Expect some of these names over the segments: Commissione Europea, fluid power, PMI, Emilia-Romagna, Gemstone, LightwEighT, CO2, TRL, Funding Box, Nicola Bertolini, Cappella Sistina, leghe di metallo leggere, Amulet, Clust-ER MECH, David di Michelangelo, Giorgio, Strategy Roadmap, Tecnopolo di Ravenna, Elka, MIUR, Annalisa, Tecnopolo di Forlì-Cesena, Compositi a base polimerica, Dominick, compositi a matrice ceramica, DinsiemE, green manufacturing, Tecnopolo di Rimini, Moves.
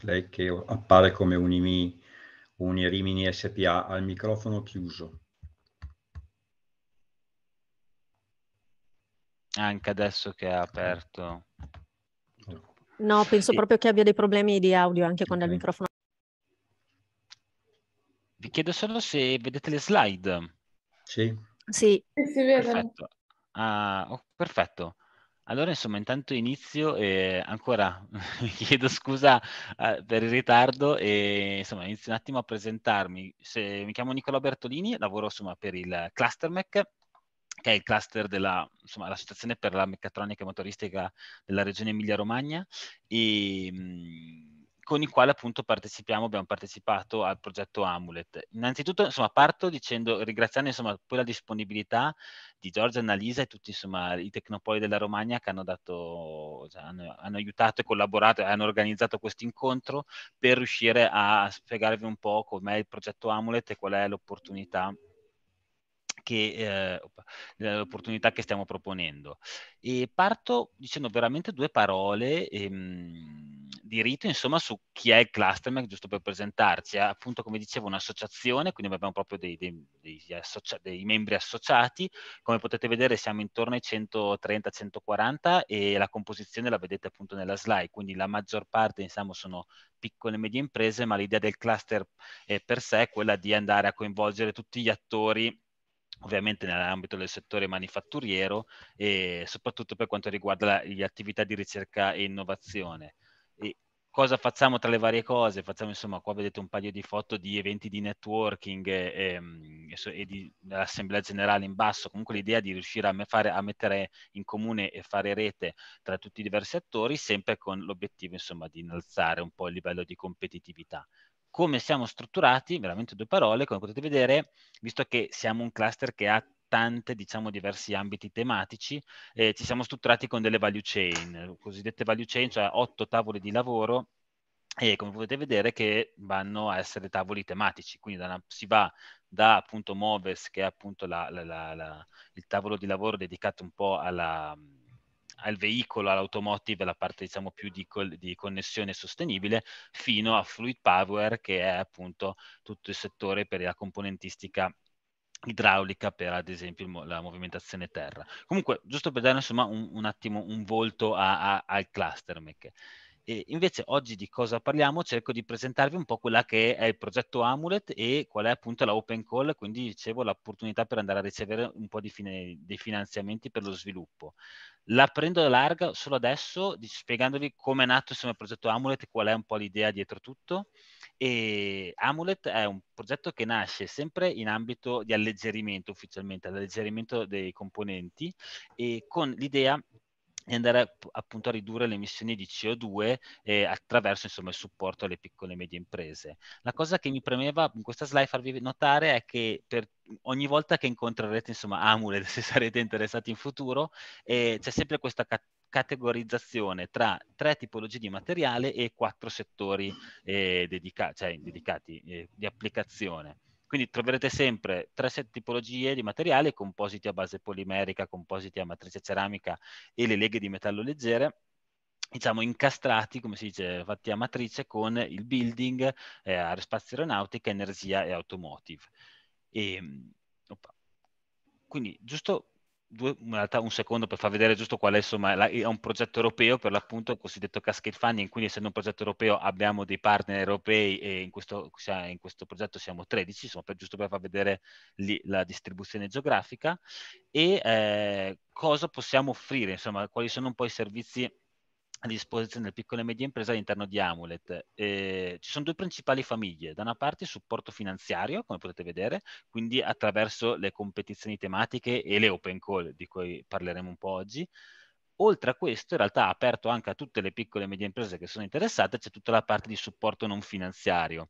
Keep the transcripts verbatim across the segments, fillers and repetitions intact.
lei che appare come Unimi, Unirimini S P A, al microfono chiuso. Anche adesso che è aperto. No, penso proprio che abbia dei problemi di audio anche quando ha il microfono. Vi chiedo solo se vedete le slide. Sì. Sì. Perfetto. Ah, oh, perfetto. Allora, insomma, intanto inizio e ancora mi chiedo scusa eh, per il ritardo e insomma inizio un attimo a presentarmi. Se, mi chiamo Nicola Bertolini, lavoro insomma per il Cluster MECH, che è il cluster della, insomma, l'associazione per la meccatronica e motoristica della regione Emilia-Romagna, e con il quale appunto partecipiamo, abbiamo partecipato al progetto Amulet. Innanzitutto, insomma, parto dicendo, ringraziando insomma poi la disponibilità di Giorgio, Annalisa e tutti insomma i Tecnopoli della Romagna che hanno dato, cioè, hanno, hanno aiutato e collaborato e hanno organizzato questo incontro per riuscire a spiegarvi un po' com'è il progetto Amulet e qual è l'opportunità che, eh, l'opportunità che stiamo proponendo. E parto dicendo veramente due parole ehm, di rito insomma su chi è il Cluster MECH, giusto per presentarci. È appunto, come dicevo, un'associazione, quindi abbiamo proprio dei, dei, dei, dei membri associati. Come potete vedere siamo intorno ai centotrenta centoquaranta e la composizione la vedete appunto nella slide, quindi la maggior parte insomma sono piccole e medie imprese, ma l'idea del cluster eh, per sé è quella di andare a coinvolgere tutti gli attori ovviamente nell'ambito del settore manifatturiero e soprattutto per quanto riguarda la, le attività di ricerca e innovazione. E cosa facciamo tra le varie cose? Facciamo insomma, qua vedete un paio di foto di eventi di networking e, e, e di dell'assemblea generale in basso, comunque l'idea di riuscire a, fare, a mettere in comune e fare rete tra tutti i diversi attori, sempre con l'obiettivo insomma di innalzare un po' il livello di competitività. Come siamo strutturati, veramente due parole, come potete vedere, visto che siamo un cluster che ha tante, diciamo, diversi ambiti tematici, eh, ci siamo strutturati con delle value chain, cosiddette value chain, cioè otto tavoli di lavoro, e come potete vedere che vanno a essere tavoli tematici, quindi da una, si va da appunto Moves, che è appunto la, la, la, la, il tavolo di lavoro dedicato un po' alla... al veicolo, all'automotive, la parte diciamo più di, di connessione sostenibile, fino a fluid power, che è appunto tutto il settore per la componentistica idraulica per ad esempio la movimentazione terra. Comunque, giusto per dare insomma un, un attimo un volto a, a, al Cluster MECH. E invece oggi di cosa parliamo? Cerco di presentarvi un po' quella che è il progetto Amulet e qual è appunto la Open Call, quindi dicevo l'opportunità per andare a ricevere un po' di fine, dei finanziamenti per lo sviluppo. La prendo larga solo adesso spiegandovi come è nato insomma il progetto Amulet e qual è un po' l'idea dietro tutto. E Amulet è un progetto che nasce sempre in ambito di alleggerimento, ufficialmente alleggerimento dei componenti, e con l'idea e andare appunto a ridurre le emissioni di C O due eh, attraverso insomma il supporto alle piccole e medie imprese. La cosa che mi premeva in questa slide farvi notare è che per ogni volta che incontrerete insomma Amulet, se sarete interessati in futuro, eh, c'è sempre questa cat categorizzazione tra tre tipologie di materiale e quattro settori eh, dedica cioè, dedicati eh, di applicazione. Quindi troverete sempre tre tipologie di materiale: compositi a base polimerica, compositi a matrice ceramica e le leghe di metallo leggere, diciamo incastrati, come si dice, fatti a matrice con il building, eh, aerospazio aeronautica, energia e automotive. E, opa. Quindi giusto due, in realtà un secondo per far vedere giusto qual è, insomma, la, è un progetto europeo per l'appunto, cosiddetto cascade funding, quindi essendo un progetto europeo abbiamo dei partner europei e in questo, in questo progetto siamo tredici, insomma, per, giusto per far vedere lì la distribuzione geografica e eh, cosa possiamo offrire, insomma, quali sono un po' i servizi a disposizione delle piccole e medie imprese all'interno di Amulet. Eh, ci sono due principali famiglie: da una parte il supporto finanziario, come potete vedere, quindi attraverso le competizioni tematiche e le open call di cui parleremo un po' oggi. Oltre a questo, in realtà aperto anche a tutte le piccole e medie imprese che sono interessate, c'è tutta la parte di supporto non finanziario,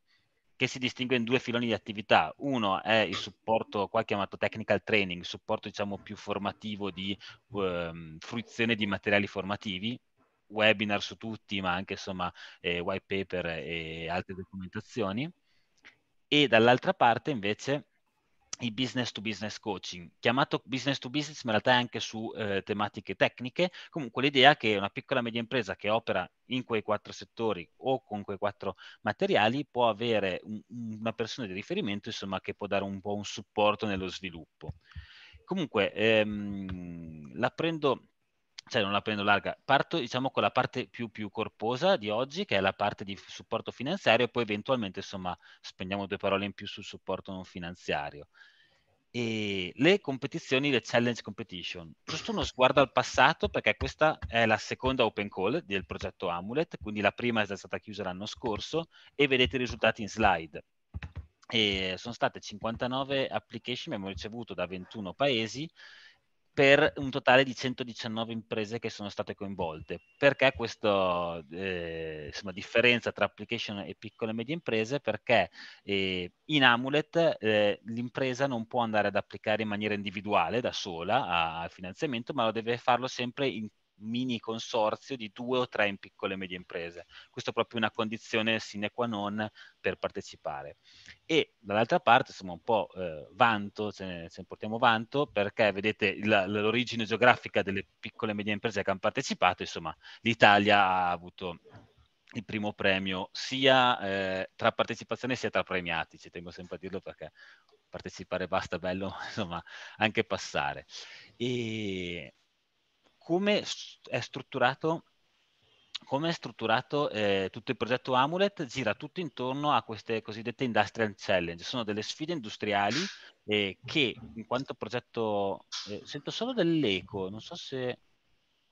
che si distingue in due filoni di attività. Uno è il supporto, qua chiamato technical training, il supporto diciamo più formativo di um, fruizione di materiali formativi, webinar su tutti, ma anche insomma eh, white paper e altre documentazioni, e dall'altra parte invece il business to business coaching, chiamato business to business, ma in realtà è anche su eh, tematiche tecniche. Comunque l'idea è che una piccola media impresa che opera in quei quattro settori o con quei quattro materiali può avere un, una persona di riferimento, insomma, che può dare un po' un supporto nello sviluppo. Comunque ehm, la prendo, cioè non la prendo larga, parto diciamo con la parte più, più corposa di oggi, che è la parte di supporto finanziario, e poi eventualmente insomma spendiamo due parole in più sul supporto non finanziario. E le competizioni, le challenge competition, giusto uno sguardo al passato, perché questa è la seconda open call del progetto Amulet, quindi la prima è stata chiusa l'anno scorso e vedete i risultati in slide. E sono state cinquantanove application, abbiamo ricevuto da ventuno paesi, per un totale di centodiciannove imprese che sono state coinvolte. Perché questa eh, differenza tra application e piccole e medie imprese? Perché eh, in Amulet eh, l'impresa non può andare ad applicare in maniera individuale, da sola, al finanziamento, ma lo deve farlo sempre in mini consorzio di due o tre in piccole e medie imprese. Questa è proprio una condizione sine qua non per partecipare. E dall'altra parte, insomma, un po' eh, vanto, ce ne, ce ne portiamo vanto, perché vedete l'origine geografica delle piccole e medie imprese che hanno partecipato. Insomma, l'Italia ha avuto il primo premio sia eh, tra partecipazione sia tra premiati, ci tengo sempre a dirlo perché partecipare basta, bello, insomma, anche passare. E come è strutturato, come è strutturato eh, tutto il progetto Amulet? Gira tutto intorno a queste cosiddette industrial challenge. Sono delle sfide industriali eh, che in quanto progetto... Eh, sento solo dell'eco, non so se...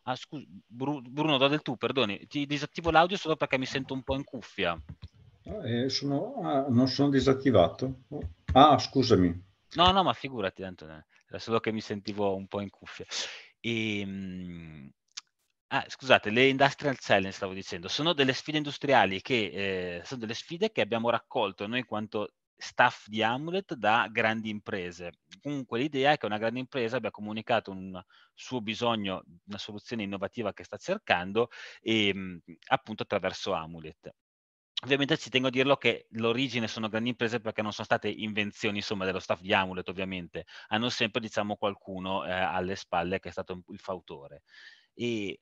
Ah, scusa, Bru Bruno, do del tu, perdoni. Ti disattivo l'audio solo perché mi sento un po' in cuffia. Eh, sono, ah, non sono disattivato. Ah, scusami. No, no, ma figurati, tanto, era solo che mi sentivo un po' in cuffia. E, ah, scusate, le industrial challenge, stavo dicendo, sono delle sfide industriali che eh, sono delle sfide che abbiamo raccolto noi in quanto staff di Amulet da grandi imprese. Comunque l'idea è che una grande impresa abbia comunicato un suo bisogno, una soluzione innovativa che sta cercando, e, appunto, attraverso Amulet. Ovviamente ci tengo a dirlo che l'origine sono grandi imprese perché non sono state invenzioni, insomma, dello staff di Amulet, ovviamente. Hanno sempre, diciamo, qualcuno eh, alle spalle che è stato il fautore. E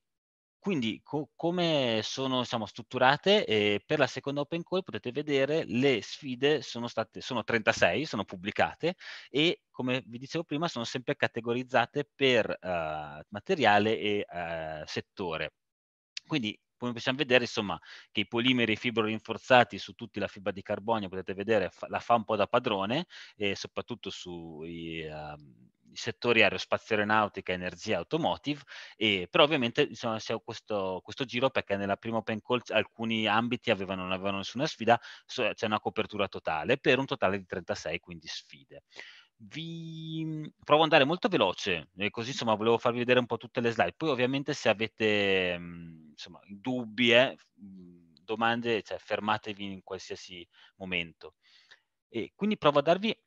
quindi co come sono, diciamo, strutturate? Eh, per la seconda Open Call potete vedere le sfide, sono, state, sono trentasei, sono pubblicate, e come vi dicevo prima sono sempre categorizzate per eh, materiale e eh, settore. Quindi, come possiamo vedere, insomma, che i polimeri e fibro rinforzati su tutti, la fibra di carbonio, potete vedere, la fa un po' da padrone, e soprattutto sui uh, settori aerospaziale-aeronautica, energia, automotive, e, però ovviamente, insomma, c'è questo, questo giro perché nella prima open call alcuni ambiti avevano, non avevano nessuna sfida, so, c'è una copertura totale per un totale di trentasei, quindi sfide. Vi provo ad andare molto veloce, così, insomma, volevo farvi vedere un po' tutte le slide. Poi ovviamente se avete, insomma, dubbi, eh, domande, cioè, fermatevi in qualsiasi momento. E quindi provo a darvi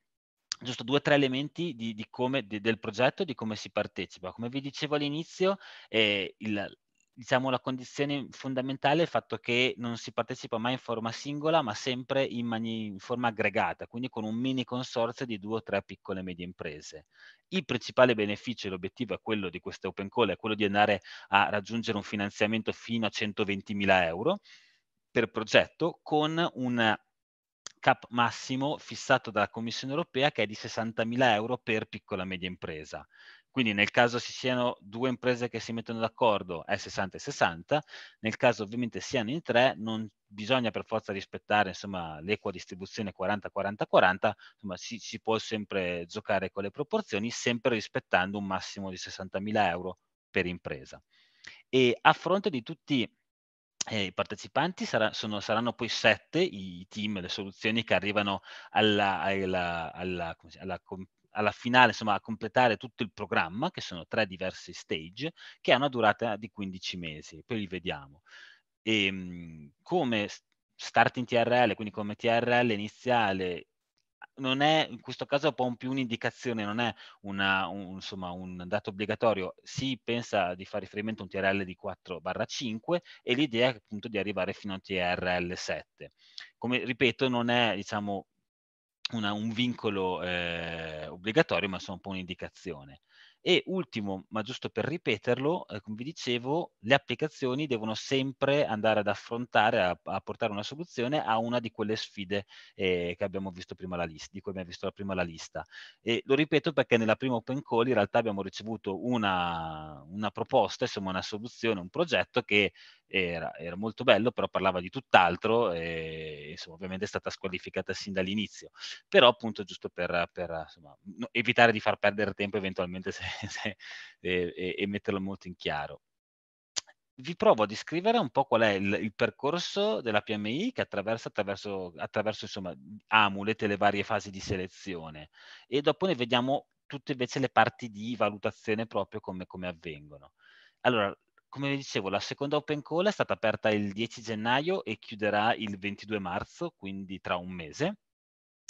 giusto due o tre elementi di, di come, di, del progetto, di come si partecipa. Come vi dicevo all'inizio, eh, il... diciamo la condizione fondamentale è il fatto che non si partecipa mai in forma singola, ma sempre in, in forma aggregata, quindi con un mini consorzio di due o tre piccole e medie imprese. Il principale beneficio e l'obiettivo è quello di queste open call, è quello di andare a raggiungere un finanziamento fino a centoventimila euro per progetto, con un cap massimo fissato dalla Commissione Europea che è di sessantamila euro per piccola e media impresa. Quindi nel caso ci siano due imprese che si mettono d'accordo è sessanta e sessanta, nel caso ovviamente siano in tre non bisogna per forza rispettare l'equa distribuzione quaranta quaranta quaranta, insomma si, si può sempre giocare con le proporzioni, sempre rispettando un massimo di sessantamila euro per impresa. E a fronte di tutti Eh, i partecipanti sarà, sono, saranno poi sette i team, le soluzioni che arrivano alla, alla, alla, alla, alla finale, insomma, a completare tutto il programma, che sono tre diversi stage che hanno una durata di quindici mesi, poi li vediamo. E, come start in T R L, quindi come T R L iniziale, non è, in questo caso è un po' più un'indicazione, non è una, un, insomma, un dato obbligatorio, si pensa di fare riferimento a un T R L di quattro barra cinque e l'idea è appunto di arrivare fino a un T R L sette. Come ripeto, non è, diciamo, una, un vincolo eh, obbligatorio, ma sono un po' un'indicazione. E ultimo, ma giusto per ripeterlo, eh, come vi dicevo, le applicazioni devono sempre andare ad affrontare, a, a portare una soluzione a una di quelle sfide eh, che abbiamo visto prima la lista, di cui abbiamo visto la prima la lista. E lo ripeto perché nella prima Open Call in realtà abbiamo ricevuto una, una proposta, insomma una soluzione, un progetto che era, era molto bello, però parlava di tutt'altro e insomma, ovviamente è stata squalificata sin dall'inizio. Però appunto giusto per, per insomma, no, evitare di far perdere tempo eventualmente se E, e, e metterlo molto in chiaro. Vi provo a descrivere un po' qual è il, il percorso della P M I che attraversa attraverso, attraverso insomma, Amulet e le varie fasi di selezione, e dopo ne vediamo tutte invece le parti di valutazione proprio come, come avvengono. Allora, come vi dicevo, la seconda Open Call è stata aperta il dieci gennaio e chiuderà il ventidue marzo, quindi tra un mese.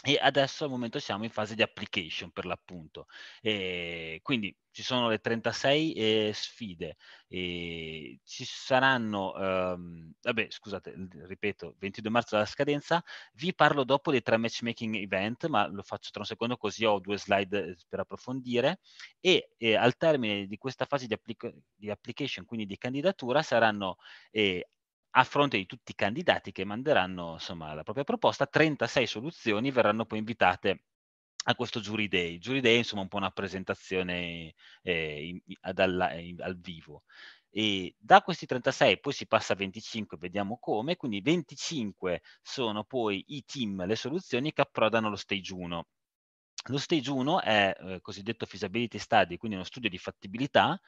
E adesso al momento siamo in fase di application per l'appunto, e quindi ci sono le trentasei eh, sfide, e ci saranno, ehm, vabbè scusate, ripeto, ventidue marzo la scadenza, vi parlo dopo dei tre matchmaking event, ma lo faccio tra un secondo così ho due slide per approfondire, e eh, al termine di questa fase di, applica- di application, quindi di candidatura, saranno eh, a fronte di tutti i candidati che manderanno insomma, la propria proposta, trentasei soluzioni verranno poi invitate a questo Jury Day. Jury Day è insomma un po' una presentazione eh, in, ad alla, in, al vivo. E da questi trentasei poi si passa a venticinque, vediamo come, quindi venticinque sono poi i team, le soluzioni che approdano allo stage uno. Lo stage uno è eh, cosiddetto feasibility study, quindi uno studio di fattibilità.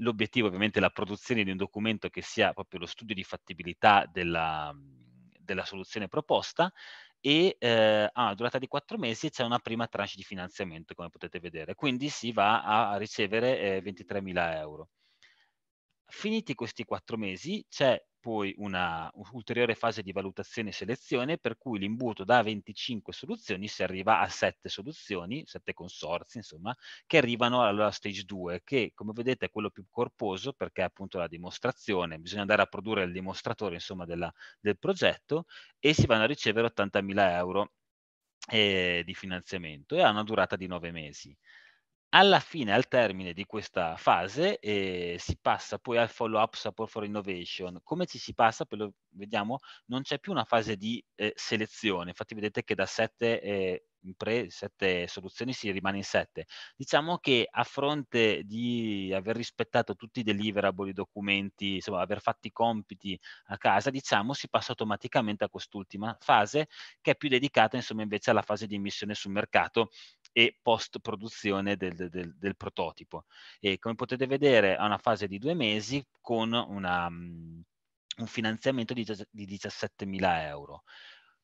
L'obiettivo ovviamente è la produzione di un documento che sia proprio lo studio di fattibilità della, della soluzione proposta, e eh, ha una durata di quattro mesi e c'è una prima tranche di finanziamento, come potete vedere. Quindi si va a ricevere eh, ventitremila euro. Finiti questi quattro mesi c'è poi una ulteriore fase di valutazione e selezione, per cui l'imbuto da venticinque soluzioni si arriva a sette soluzioni, sette consorzi insomma, che arrivano alla stage due, che come vedete è quello più corposo perché è appunto la dimostrazione, bisogna andare a produrre il dimostratore insomma della, del progetto, e si vanno a ricevere ottantamila euro eh, di finanziamento, e ha una durata di nove mesi. Alla fine, al termine di questa fase, eh, si passa poi al follow-up support for innovation. Come ci si passa? Poi lo vediamo, non c'è più una fase di eh, selezione, infatti vedete che da sette, eh, pre, sette soluzioni si rimane in sette. Diciamo che a fronte di aver rispettato tutti i deliverable, i documenti, insomma aver fatto i compiti a casa, diciamo si passa automaticamente a quest'ultima fase, che è più dedicata insomma invece alla fase di missione sul mercato e post produzione del, del, del prototipo. E come potete vedere ha una fase di due mesi con una, um, un finanziamento di, di diciassettemila euro.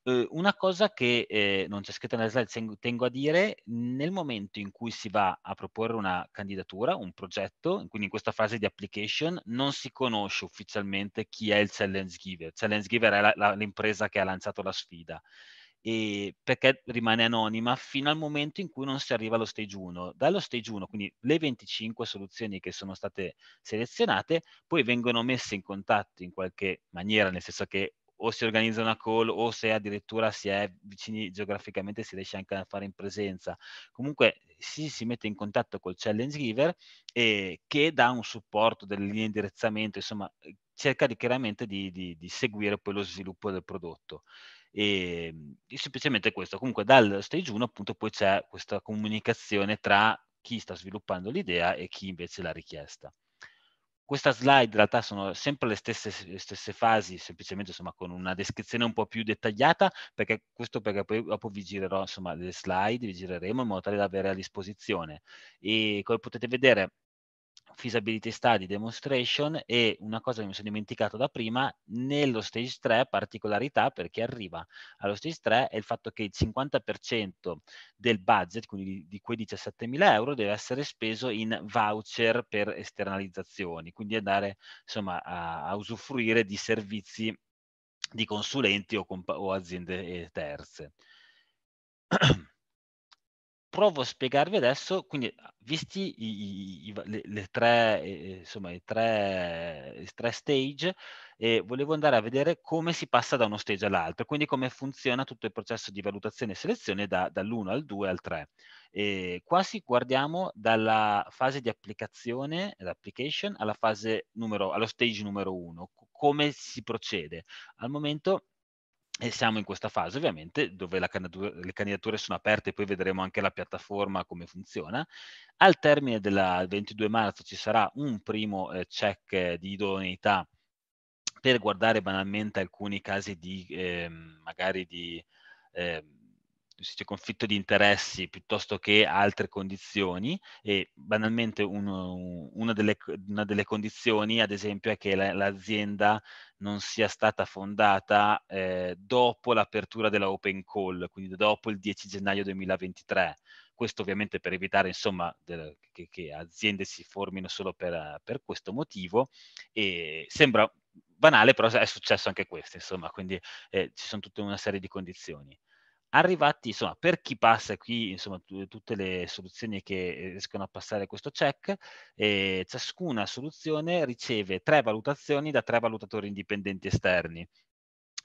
Eh, una cosa che eh, non c'è scritta nella slide, tengo a dire, nel momento in cui si va a proporre una candidatura, un progetto, quindi in questa fase di application, non si conosce ufficialmente chi è il challenge giver. Challenge giver è l'impresa che ha lanciato la sfida. E perché rimane anonima fino al momento in cui non si arriva allo stage uno. Dallo stage uno, quindi le venticinque soluzioni che sono state selezionate, poi vengono messe in contatto in qualche maniera, nel senso che o si organizza una call o se addirittura si è vicini geograficamente si riesce anche a fare in presenza. Comunque si, si mette in contatto col challenge giver eh, che dà un supporto, delle linee di indirizzamento, insomma cerca di, chiaramente di, di, di seguire poi lo sviluppo del prodotto. E semplicemente questo, comunque dal stage uno appunto poi c'è questa comunicazione tra chi sta sviluppando l'idea e chi invece l'ha richiesta. Questa slide in realtà sono sempre le stesse, le stesse fasi, semplicemente insomma con una descrizione un po' più dettagliata, perché questo perché poi dopo vi girerò insomma le slide, vi gireremo in modo tale da avere a disposizione. E come potete vedere feasibility study, demonstration, e una cosa che mi sono dimenticato da prima, nello stage tre particolarità per chi arriva allo stage tre è il fatto che il cinquanta per cento del budget, quindi di quei diciassettemila euro, deve essere speso in voucher per esternalizzazioni, quindi andare insomma a, a usufruire di servizi di consulenti o, o aziende terze. provo a spiegarvi adesso, quindi visti i, i, le, le tre, eh, insomma, i tre, i tre stage, eh, volevo andare a vedere come si passa da uno stage all'altro, quindi come funziona tutto il processo di valutazione e selezione da, dall'uno al due al tre. E qua si guardiamo dalla fase di applicazione, l'application, alla fase numero, allo stage numero uno, come si procede. Al momento... E siamo in questa fase ovviamente dove la candidatura, le candidature sono aperte, poi vedremo anche la piattaforma come funziona. Al termine del ventidue marzo ci sarà un primo eh, check di idoneità per guardare banalmente alcuni casi di eh, magari di eh, conflitto di interessi piuttosto che altre condizioni, e banalmente uno, una, delle, una delle condizioni ad esempio è che l'azienda non sia stata fondata eh, dopo l'apertura della open call, quindi dopo il dieci gennaio duemilaventitré. Questo ovviamente per evitare insomma de, che, che aziende si formino solo per, per questo motivo, e sembra banale però è successo anche questo insomma, quindi eh, ci sono tutta una serie di condizioni. Arrivati, insomma, per chi passa qui, insomma, tutte le soluzioni che riescono a passare questo check, eh, ciascuna soluzione riceve tre valutazioni da tre valutatori indipendenti esterni.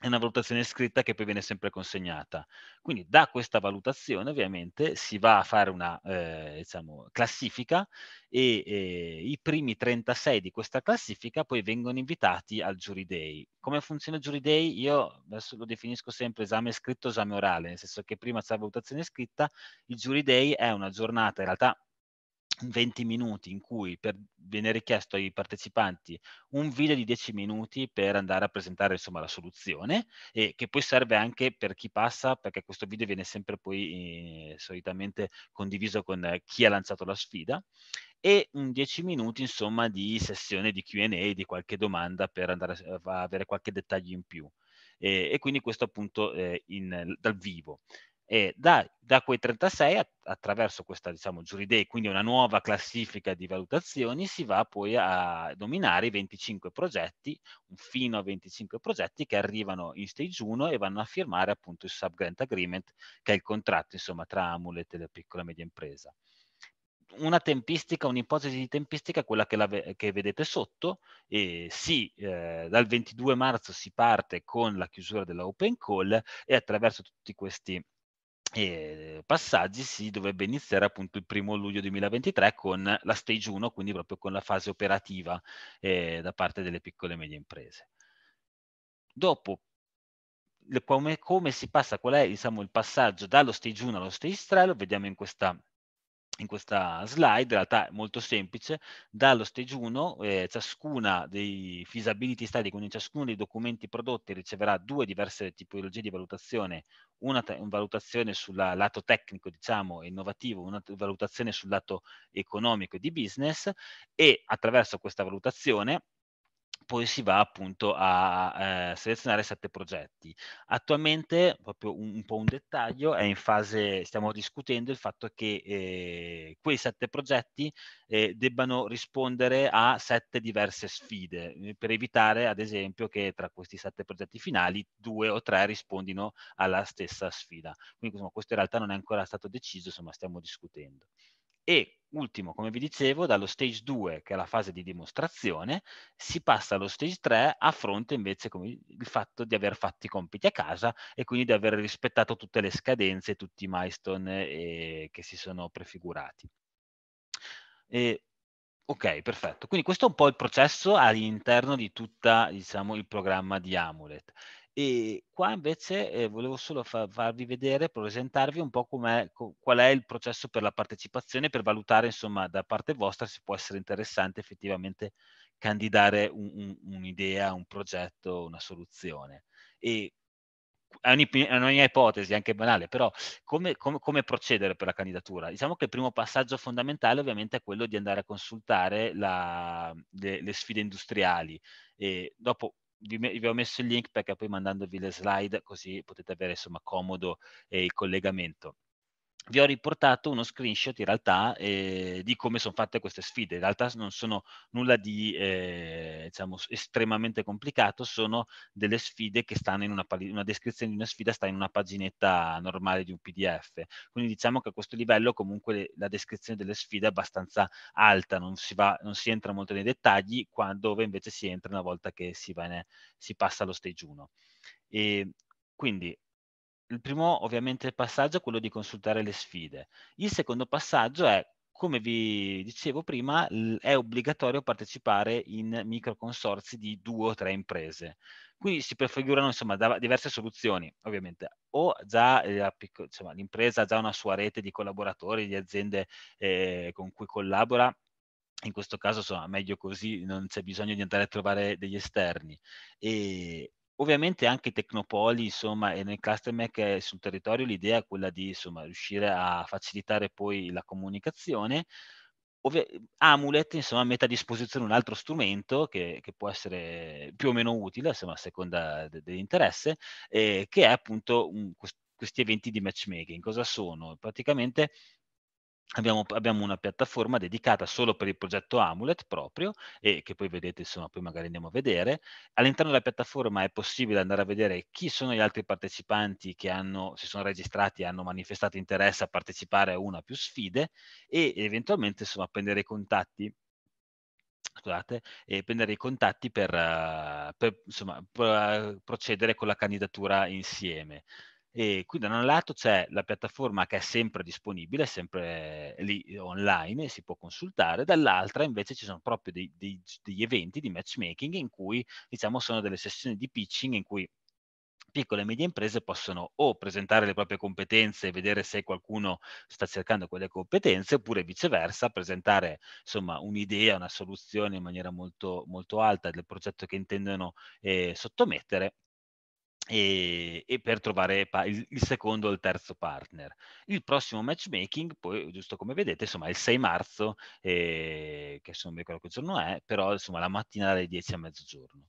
È una valutazione scritta che poi viene sempre consegnata. Quindi da questa valutazione ovviamente si va a fare una eh, diciamo, classifica e eh, i primi trentasei di questa classifica poi vengono invitati al Jury Day. Come funziona il Jury Day? Io adesso lo definisco sempre esame scritto, esame orale, nel senso che prima c'è la valutazione scritta, il Jury Day è una giornata in realtà venti minuti in cui per, viene richiesto ai partecipanti un video di dieci minuti per andare a presentare insomma la soluzione, e che poi serve anche per chi passa, perché questo video viene sempre poi eh, solitamente condiviso con eh, chi ha lanciato la sfida, e un dieci minuti insomma di sessione di Q and A, di qualche domanda per andare a, a avere qualche dettaglio in più, e, e quindi questo appunto eh, in, dal vivo. E da, da quei trentasei att- attraverso questa diciamo Jury Day, quindi una nuova classifica di valutazioni, si va poi a nominare i venticinque progetti, fino a venticinque progetti che arrivano in stage uno e vanno a firmare appunto il subgrant agreement, che è il contratto insomma tra Amulet e la piccola e media impresa. Una tempistica, un'ipotesi di tempistica è quella che, la ve che vedete sotto, e sì, eh, dal ventidue marzo si parte con la chiusura della open call e attraverso tutti questi E passaggi si dovrebbe iniziare appunto il primo luglio duemilaventitré con la stage uno, quindi proprio con la fase operativa eh, da parte delle piccole e medie imprese. Dopo le, come, come si passa, qual è diciamo, il passaggio dallo stage uno allo stage tre, lo vediamo in questa in questa slide, in realtà è molto semplice. Dallo stage uno eh, ciascuna dei feasibility study, quindi ciascuno dei documenti prodotti riceverà due diverse tipologie di valutazione, una, una valutazione sul lato tecnico, diciamo, innovativo, una valutazione sul lato economico e di business, e attraverso questa valutazione poi si va appunto a eh, selezionare sette progetti. Attualmente, proprio un, un po' un dettaglio, è in fase, stiamo discutendo il fatto che eh, quei sette progetti eh, debbano rispondere a sette diverse sfide, eh, per evitare ad esempio che tra questi sette progetti finali due o tre rispondino alla stessa sfida. Quindi insomma, questo in realtà non è ancora stato deciso, insomma stiamo discutendo. E ultimo, come vi dicevo, dallo stage due, che è la fase di dimostrazione, si passa allo stage tre a fronte invece come il fatto di aver fatto i compiti a casa e quindi di aver rispettato tutte le scadenze, tutti i milestone eh, che si sono prefigurati. E, ok, perfetto. Quindi questo è un po' il processo all'interno di tutta, diciamo, il programma di Amulet. E qua invece eh, volevo solo fa farvi vedere, presentarvi un po' com'è, co qual è il processo per la partecipazione, per valutare insomma da parte vostra se può essere interessante effettivamente candidare un'idea, un, un, un progetto, una soluzione. E è una mia ipotesi, anche banale, però come, come, come procedere per la candidatura? Diciamo che il primo passaggio fondamentale ovviamente è quello di andare a consultare la, le, le sfide industriali, e dopo Vi, vi ho messo il link perché poi mandandovi le slide così potete avere insomma comodo eh, il collegamento. vi ho riportato uno screenshot in realtà eh, di come sono fatte queste sfide. In realtà non sono nulla di eh, diciamo, estremamente complicato, sono delle sfide che stanno in una, una descrizione di una sfida sta in una paginetta normale di un P D F. Quindi diciamo che a questo livello comunque la descrizione delle sfide è abbastanza alta, non si, va, non si entra molto nei dettagli, qua, dove invece si entra una volta che si, va in, si passa allo stage uno. E quindi il primo ovviamente passaggio è quello di consultare le sfide. Il secondo passaggio è, come vi dicevo prima, è obbligatorio partecipare in microconsorzi di due o tre imprese. Qui si prefigurano insomma diverse soluzioni, ovviamente, o già l'impresa ha già una sua rete di collaboratori, di aziende eh, con cui collabora. In questo caso insomma, meglio così, non c'è bisogno di andare a trovare degli esterni. E ovviamente anche i tecnopoli, insomma, e nel cluster mech sul territorio l'idea è quella di, insomma, riuscire a facilitare poi la comunicazione. Ovvia Amulet, insomma, mette a disposizione un altro strumento che, che può essere più o meno utile, insomma, a seconda dell'interesse, eh, che è appunto un, questi eventi di matchmaking. Cosa sono? Praticamente Abbiamo, abbiamo una piattaforma dedicata solo per il progetto Amulet proprio, e che poi vedete, insomma, poi magari andiamo a vedere. All'interno della piattaforma è possibile andare a vedere chi sono gli altri partecipanti che hanno, si sono registrati e hanno manifestato interesse a partecipare a una o più sfide, e eventualmente, insomma, prendere i contatti, scusate, e prendere i contatti per, per, insomma, per procedere con la candidatura insieme. E qui da un lato c'è la piattaforma che è sempre disponibile, sempre lì online, si può consultare, dall'altra invece ci sono proprio dei, dei, degli eventi di matchmaking in cui, diciamo, sono delle sessioni di pitching in cui piccole e medie imprese possono o presentare le proprie competenze e vedere se qualcuno sta cercando quelle competenze, oppure viceversa presentare, insomma, un'idea, una soluzione in maniera molto, molto alta del progetto che intendono eh, sottomettere, E, e per trovare il, il secondo o il terzo partner. Il prossimo matchmaking, poi, giusto come vedete, insomma, è il sei marzo, eh, che non mi ricordo che giorno è, però insomma la mattina dalle dieci a mezzogiorno.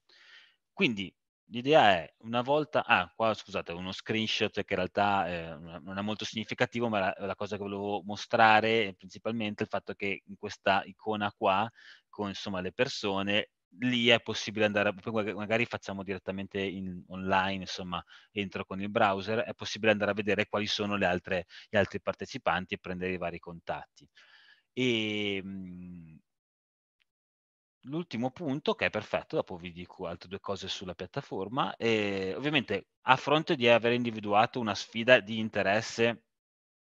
Quindi l'idea è, una volta, ah, qua scusate, uno screenshot che in realtà eh, non è molto significativo, ma la, la cosa che volevo mostrare è principalmente il fatto che in questa icona qua, con insomma le persone, lì è possibile andare, magari facciamo direttamente in, online, insomma, entro con il browser, è possibile andare a vedere quali sono le altre, gli altri partecipanti e prendere i vari contatti. E l'ultimo punto, che è perfetto, dopo vi dico altre due cose sulla piattaforma, e ovviamente a fronte di aver individuato una sfida di interesse,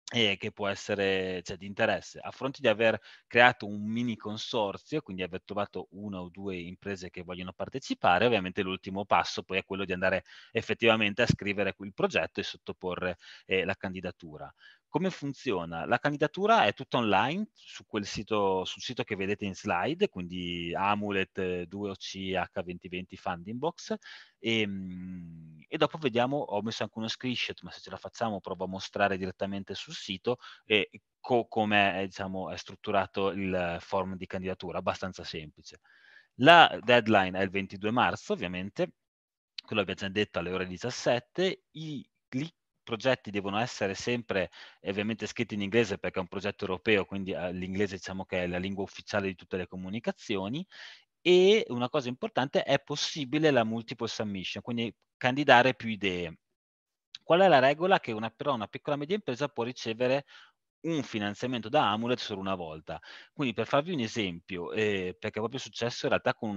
E che può essere, cioè, di interesse, a fronte di aver creato un mini consorzio, quindi aver trovato una o due imprese che vogliono partecipare, ovviamente l'ultimo passo poi è quello di andare effettivamente a scrivere il progetto e sottoporre eh, la candidatura. Come funziona? La candidatura è tutta online su quel sito, sul sito che vedete in slide, quindi Amulet due O C H duemilaventi Funding Box, e, e dopo vediamo, ho messo anche uno screenshot, ma se ce la facciamo provo a mostrare direttamente sul sito eh, co come, diciamo, è strutturato il form di candidatura, abbastanza semplice. La deadline è il ventidue marzo, ovviamente, quello abbiamo già detto, alle ore diciassette, i click progetti devono essere sempre ovviamente scritti in inglese, perché è un progetto europeo, quindi l'inglese, diciamo, che è la lingua ufficiale di tutte le comunicazioni. E una cosa importante, è possibile la multiple submission, quindi candidare più idee. Qual è la regola? Che una, però una piccola e media impresa può ricevere un finanziamento da Amulet solo una volta. Quindi, per farvi un esempio, eh, perché è proprio successo in realtà con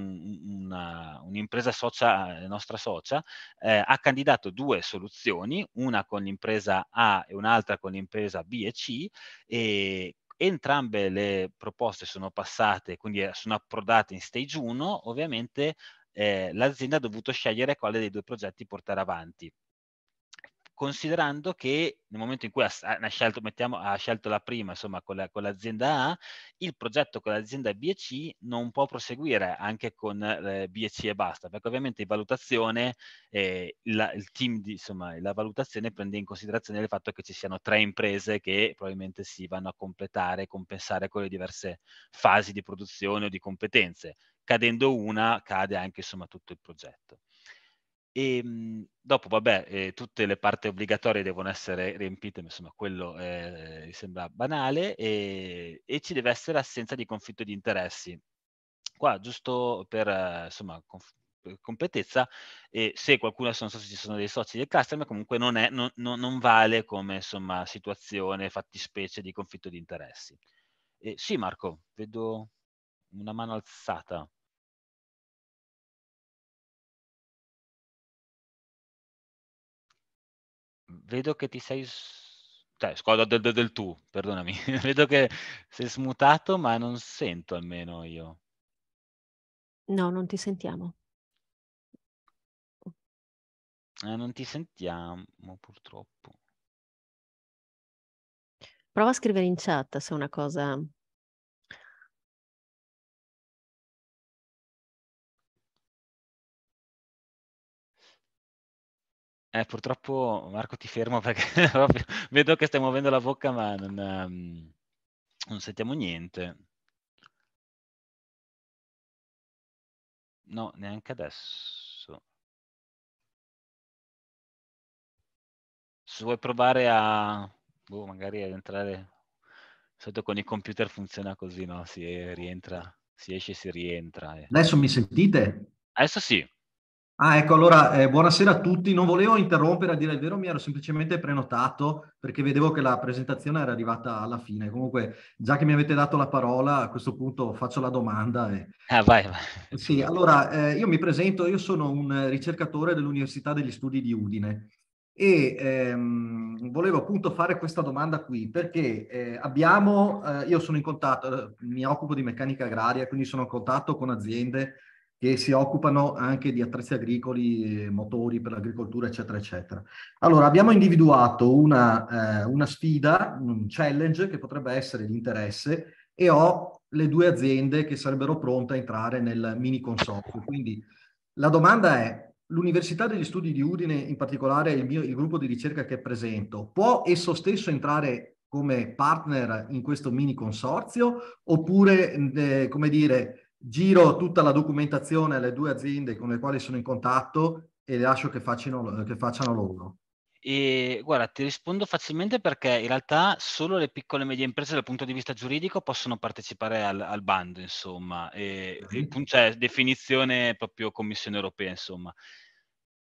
un'impresa socia, nostra socia, eh, ha candidato due soluzioni, una con l'impresa A e un'altra con l'impresa B e C, e entrambe le proposte sono passate, quindi sono approdate in stage uno, ovviamente eh, l'azienda ha dovuto scegliere quale dei due progetti portare avanti. Considerando che nel momento in cui ha, ha, scelto, mettiamo, ha scelto la prima, insomma, con l'azienda A, il progetto con l'azienda B e C non può proseguire anche con eh, B e C e basta, perché ovviamente in valutazione, eh, la, il team di, insomma, la valutazione prende in considerazione il fatto che ci siano tre imprese che probabilmente si vanno a completare, compensare con le diverse fasi di produzione o di competenze. Cadendo una, cade anche, insomma, tutto il progetto. E mh, dopo, vabbè, eh, tutte le parti obbligatorie devono essere riempite, ma insomma quello eh, mi sembra banale, e, e ci deve essere assenza di conflitto di interessi. Qua, giusto per eh, insomma, per completezza, eh, se qualcuno, non so se ci sono dei soci del customer, comunque non, è, non, non, non vale come insomma, situazione, fattispecie di conflitto di interessi. Eh, sì, Marco, vedo una mano alzata. Vedo che ti sei, cioè, scusa del, del, del tu, perdonami, vedo che sei smutato ma non sento almeno io. No, non ti sentiamo. Eh, non ti sentiamo purtroppo. Prova a scrivere in chat se è una cosa... Eh, purtroppo Marco ti fermo perché vedo che stai muovendo la bocca ma non, um, non sentiamo niente. No, neanche adesso. Se vuoi provare a, boh, magari ad entrare, sotto con i computer funziona così, no? Si rientra, si esce e si rientra. Eh. Adesso mi sentite? Adesso sì. Ah, ecco, allora, eh, buonasera a tutti. Non volevo interrompere, a dire il vero, mi ero semplicemente prenotato perché vedevo che la presentazione era arrivata alla fine. Comunque, già che mi avete dato la parola, a questo punto faccio la domanda. E... Ah, vai, vai. Sì, allora, eh, io mi presento, io sono un ricercatore dell'Università degli Studi di Udine e ehm, volevo appunto fare questa domanda qui perché eh, abbiamo, eh, io sono in contatto, mi occupo di meccanica agraria, quindi sono in contatto con aziende che si occupano anche di attrezzi agricoli, motori per l'agricoltura, eccetera, eccetera. Allora, abbiamo individuato una, eh, una sfida, un challenge che potrebbe essere di interesse e ho le due aziende che sarebbero pronte a entrare nel mini consorzio. Quindi la domanda è, l'Università degli Studi di Udine, in particolare il, mio, il gruppo di ricerca che presento, può esso stesso entrare come partner in questo mini consorzio oppure, eh, come dire... Giro tutta la documentazione alle due aziende con le quali sono in contatto e lascio che facciano, che facciano loro. E, guarda, ti rispondo facilmente perché in realtà solo le piccole e medie imprese dal punto di vista giuridico possono partecipare al, al bando, insomma. E, sì. E, cioè, definizione proprio Commissione Europea, insomma.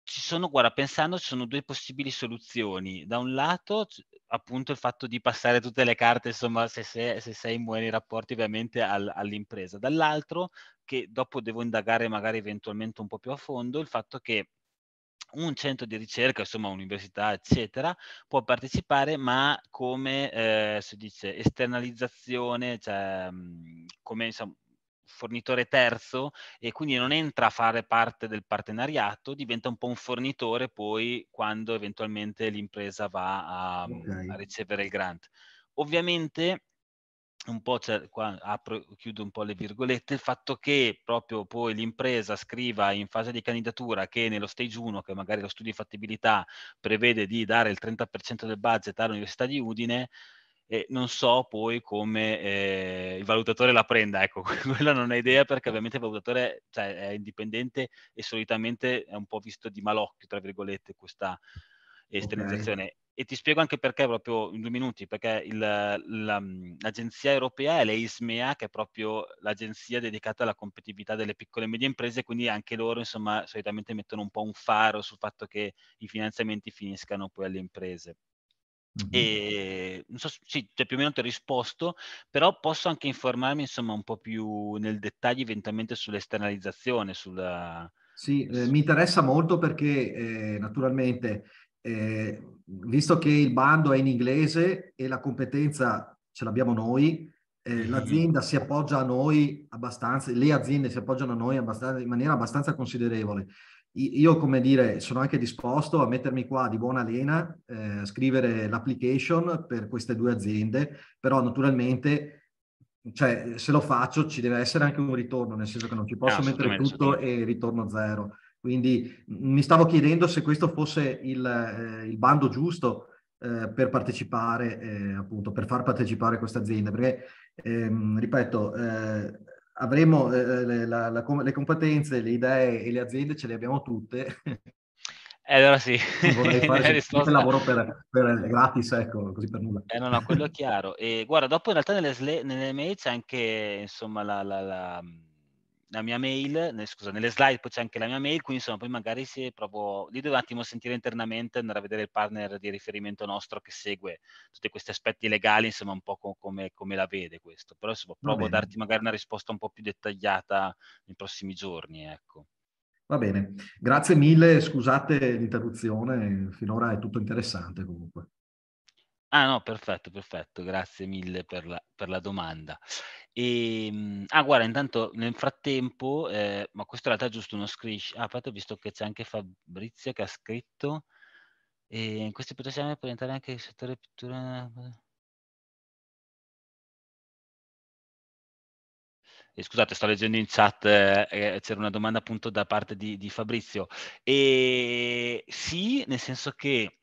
Ci sono, guarda, pensando, ci sono due possibili soluzioni. Da un lato, appunto, il fatto di passare tutte le carte, insomma, se sei, se sei in buoni rapporti ovviamente al, all'impresa. Dall'altro, che dopo devo indagare magari eventualmente un po' più a fondo, il fatto che un centro di ricerca, insomma, università, eccetera, può partecipare, ma come, eh, si dice, esternalizzazione, cioè, come, insomma, fornitore terzo e quindi non entra a fare parte del partenariato, diventa un po' un fornitore poi quando eventualmente l'impresa va a, okay. a ricevere il grant. Ovviamente un po' cioè, qua apro, chiudo un po' le virgolette, il fatto che proprio poi l'impresa scriva in fase di candidatura che nello stage uno, che magari lo studio di fattibilità prevede di dare il trenta per cento del budget all'Università di Udine, e non so poi come eh, il valutatore la prenda, ecco, quella non ho idea perché ovviamente il valutatore cioè, è indipendente e solitamente è un po' visto di malocchio, tra virgolette, questa esternizzazione. Okay. E ti spiego anche perché, proprio in due minuti, perché l'Agenzia Europea è l'E I S M E A, che è proprio l'agenzia dedicata alla competitività delle piccole e medie imprese, quindi anche loro, insomma, solitamente mettono un po' un faro sul fatto che i finanziamenti finiscano poi alle imprese. E non so, sì, cioè più o meno ti ho risposto, però posso anche informarmi insomma un po' più nel dettaglio eventualmente sull'esternalizzazione. Sulla... Sì, eh, mi interessa molto perché eh, naturalmente, eh, visto che il bando è in inglese e la competenza ce l'abbiamo noi, eh, l'azienda si appoggia a noi abbastanza, le aziende si appoggiano a noi abbastanza, in maniera abbastanza considerevole. Io, come dire, sono anche disposto a mettermi qua di buona lena, eh, scrivere l'application per queste due aziende, però naturalmente, cioè, se lo faccio ci deve essere anche un ritorno, nel senso che non ci posso no, mettere tutto e ritorno zero. Quindi mi stavo chiedendo se questo fosse il, eh, il bando giusto eh, per partecipare, eh, appunto, per far partecipare queste aziende, perché, ehm, ripeto, eh, avremo eh, le, la, la, le competenze, le idee e le aziende ce le abbiamo tutte Eh, allora sì, vorrei fare risposta... lavoro per, per gratis, ecco, così per nulla. Eh, no, no, quello è chiaro. E guarda, dopo in realtà nelle, sle... nelle mail c'è anche, insomma, la, la, la, la mia mail, ne, scusa, nelle slide poi c'è anche la mia mail, quindi insomma poi magari si proprio... Lì devo un attimo sentire internamente, andare a vedere il partner di riferimento nostro che segue tutti questi aspetti legali, insomma un po' come, come la vede questo. Però insomma, provo a darti magari una risposta un po' più dettagliata nei prossimi giorni, ecco. Va bene, grazie mille, scusate l'interruzione, finora è tutto interessante comunque. Ah no, perfetto, perfetto, grazie mille per la, per la domanda. E, ah guarda, intanto nel frattempo, eh, ma questo in realtà è giusto uno screenshot, ah, infatti ho visto che c'è anche Fabrizio che ha scritto, e in questi potenziali può entrare anche il settore pittura... Scusate, sto leggendo in chat, eh, c'era una domanda appunto da parte di, di Fabrizio. E sì, nel senso che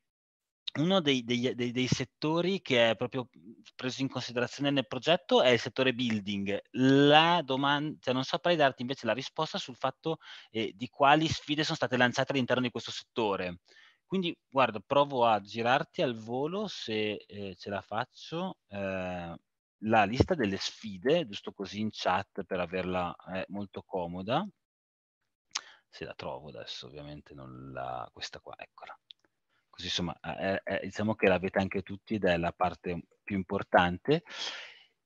uno dei, dei, dei, dei settori che è proprio preso in considerazione nel progetto è il settore building. La domanda, cioè non saprei darti invece la risposta sul fatto eh, di quali sfide sono state lanciate all'interno di questo settore. Quindi, guarda, provo a girarti al volo, se eh, ce la faccio... Eh, la lista delle sfide, giusto così in chat per averla eh, molto comoda, se la trovo adesso ovviamente non la, questa qua, eccola, così insomma è, è, diciamo che l'avete anche tutti ed è la parte più importante,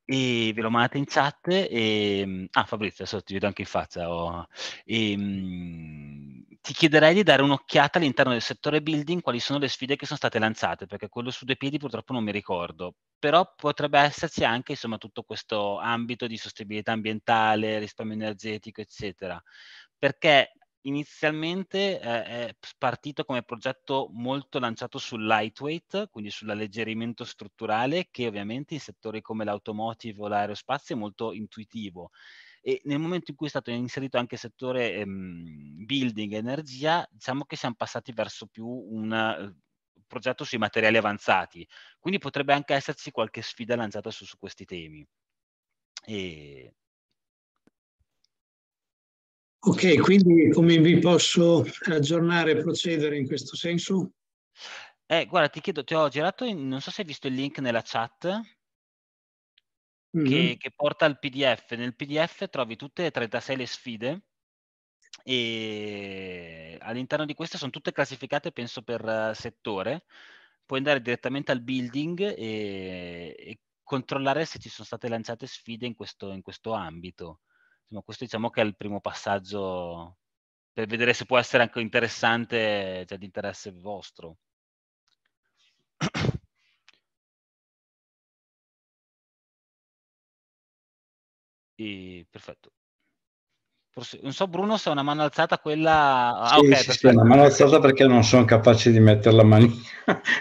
e ve lo mandate in chat, e, ah Fabrizio adesso ti vedo anche in faccia, oh, e, mh, ti chiederei di dare un'occhiata all'interno del settore building quali sono le sfide che sono state lanciate, perché quello su due piedi purtroppo non mi ricordo, però potrebbe esserci anche insomma tutto questo ambito di sostenibilità ambientale, risparmio energetico eccetera, perché inizialmente eh, è partito come progetto molto lanciato sul lightweight, quindi sull'alleggerimento strutturale, che ovviamente in settori come l'automotive o l'aerospazio è molto intuitivo. E nel momento in cui è stato inserito anche il settore ehm, building e energia, diciamo che siamo passati verso più un uh, progetto sui materiali avanzati. Quindi potrebbe anche esserci qualche sfida lanciata su, su questi temi. E... Ok, quindi come vi posso aggiornare e procedere in questo senso? Eh, guarda, ti chiedo, ti ho girato, in, non so se hai visto il link nella chat, mm-hmm. che, che porta al P D F. Nel P D F trovi tutte e trentasei le sfide, e all'interno di queste sono tutte classificate, penso, per settore. Puoi andare direttamente al building e, e controllare se ci sono state lanciate sfide in questo, in questo ambito. Insomma, questo diciamo che è il primo passaggio per vedere se può essere anche interessante, cioè di interesse vostro. E, perfetto. Forse, non so Bruno se è una mano alzata quella... Ah, sì, okay, sì, sì, una mano alzata perché non sono capace di mettere la mano,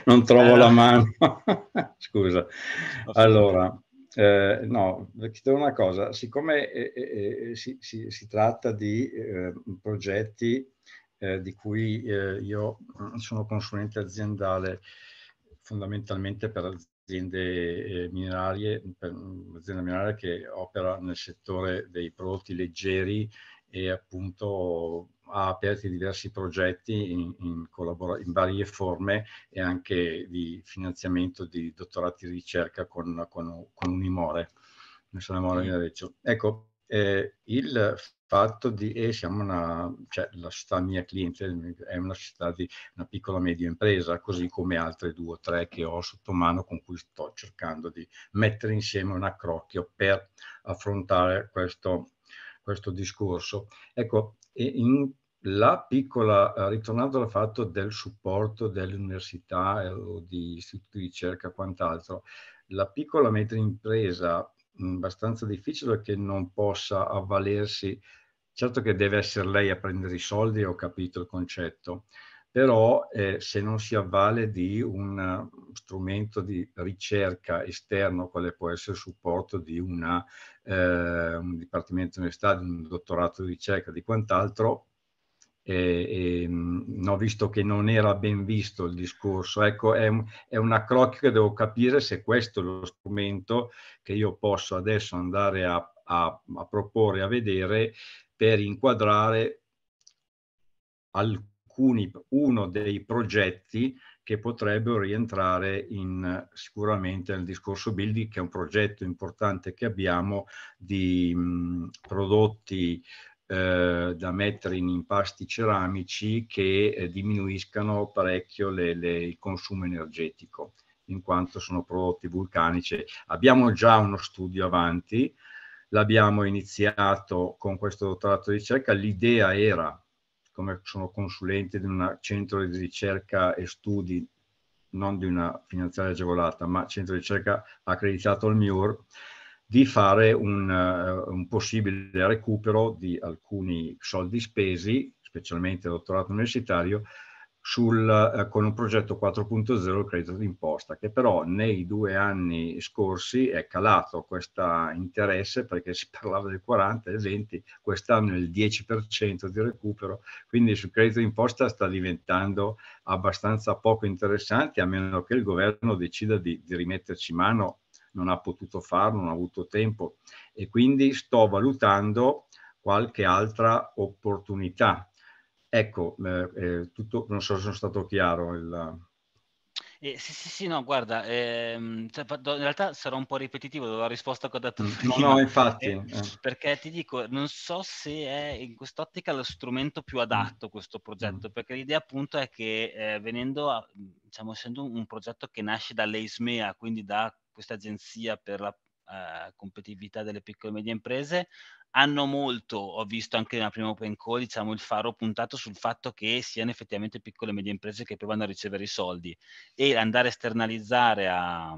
non trovo eh, la no. mano. Scusa. Allora... Eh, no, ti do una cosa, siccome eh, eh, si, si, si tratta di eh, progetti eh, di cui eh, io sono consulente aziendale fondamentalmente per aziende eh, minerarie, per un'azienda mineraria che opera nel settore dei prodotti leggeri e appunto ha aperto diversi progetti in, in, in varie forme e anche di finanziamento di dottorati di ricerca con, con, con Unimore. Ecco, eh, il fatto di, eh, siamo una, cioè la società mia cliente è una società di una piccola media impresa, così come altre due o tre che ho sotto mano con cui sto cercando di mettere insieme un accrocchio per affrontare questo questo discorso. Ecco, in la piccola, ritornando al fatto del supporto dell'università o di istituti di ricerca quant'altro, la piccola microimpresa abbastanza difficile che non possa avvalersi, certo che deve essere lei a prendere i soldi, ho capito il concetto, però eh, se non si avvale di un strumento di ricerca esterno, quale può essere il supporto di una, eh, un dipartimento di università, di un dottorato di ricerca, di quant'altro, eh, eh, no, visto che non era ben visto il discorso, ecco, è un, è un accrocchio che devo capire se questo è lo strumento che io posso adesso andare a, a, a proporre, a vedere, per inquadrare alcuni alcuni, uno dei progetti che potrebbero rientrare in, sicuramente nel discorso building, che è un progetto importante che abbiamo di mh, prodotti eh, da mettere in impasti ceramici che eh, diminuiscano parecchio le, le, il consumo energetico, in quanto sono prodotti vulcanici. Abbiamo già uno studio avanti, l'abbiamo iniziato con questo dottorato di ricerca. L'idea era, come sono consulente di un centro di ricerca e studi, non di una finanziaria agevolata, ma centro di ricerca accreditato al M I U R, di fare un, uh, un possibile recupero di alcuni soldi spesi, specialmente dottorato universitario, Sul, eh, con un progetto quattro punto zero, il credito d'imposta, che però nei due anni scorsi è calato questo interesse, perché si parlava del quaranta, del venti, quest'anno il dieci per cento di recupero, quindi sul credito d'imposta sta diventando abbastanza poco interessante, a meno che il governo decida di, di rimetterci mano. Non ha potuto farlo, non ha avuto tempo, e quindi sto valutando qualche altra opportunità. Ecco, eh, tutto, non so se sono stato chiaro. Il... Eh, sì, sì, sì, no, guarda, ehm, cioè, in realtà sarò un po' ripetitivo della risposta che ho dato prima. No, no, infatti. Eh, eh. Perché ti dico, non so se è in quest'ottica lo strumento più adatto questo progetto, mm. perché l'idea appunto è che eh, venendo, a, diciamo, essendo un progetto che nasce dall'Eismea, quindi da questa agenzia per la eh, competitività delle piccole e medie imprese, hanno molto, ho visto anche nella prima open call, diciamo, il faro puntato sul fatto che siano effettivamente piccole e medie imprese che provano a ricevere i soldi, e andare a esternalizzare a,